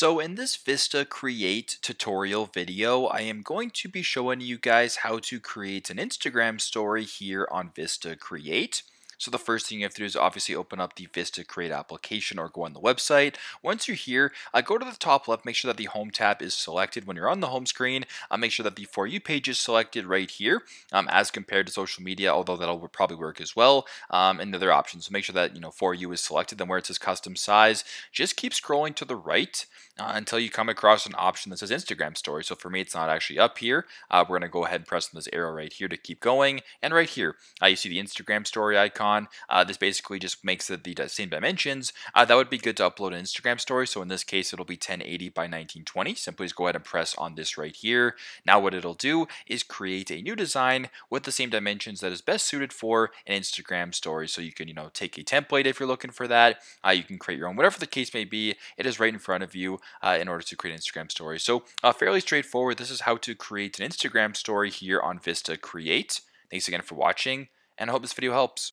So in this VistaCreate tutorial video, I am going to be showing you guys how to create an Instagram story here on VistaCreate. So the first thing you have to do is obviously open up the VistaCreate application or go on the website. Once you're here, go to the top left, make sure that the Home tab is selected. When you're on the home screen, make sure that the For You page is selected right here as compared to social media, although that'll probably work as well, and the other options. So make sure that, you know, For You is selected. Then where it says custom size, just keep scrolling to the right until you come across an option that says Instagram story. So for me, it's not actually up here. We're going to go ahead and press on this arrow right here to keep going. And right here, you see the Instagram story icon. This basically just makes it the same dimensions. That would be good to upload an Instagram story. So in this case, it'll be 1080 by 1920. Simply just go ahead and press on this right here. Now what it'll do is create a new design with the same dimensions that is best suited for an Instagram story. So you can, you know, take a template if you're looking for that. You can create your own, whatever the case may be. It is right in front of you in order to create an Instagram story. So fairly straightforward. This is how to create an Instagram story here on VistaCreate. Thanks again for watching, and I hope this video helps.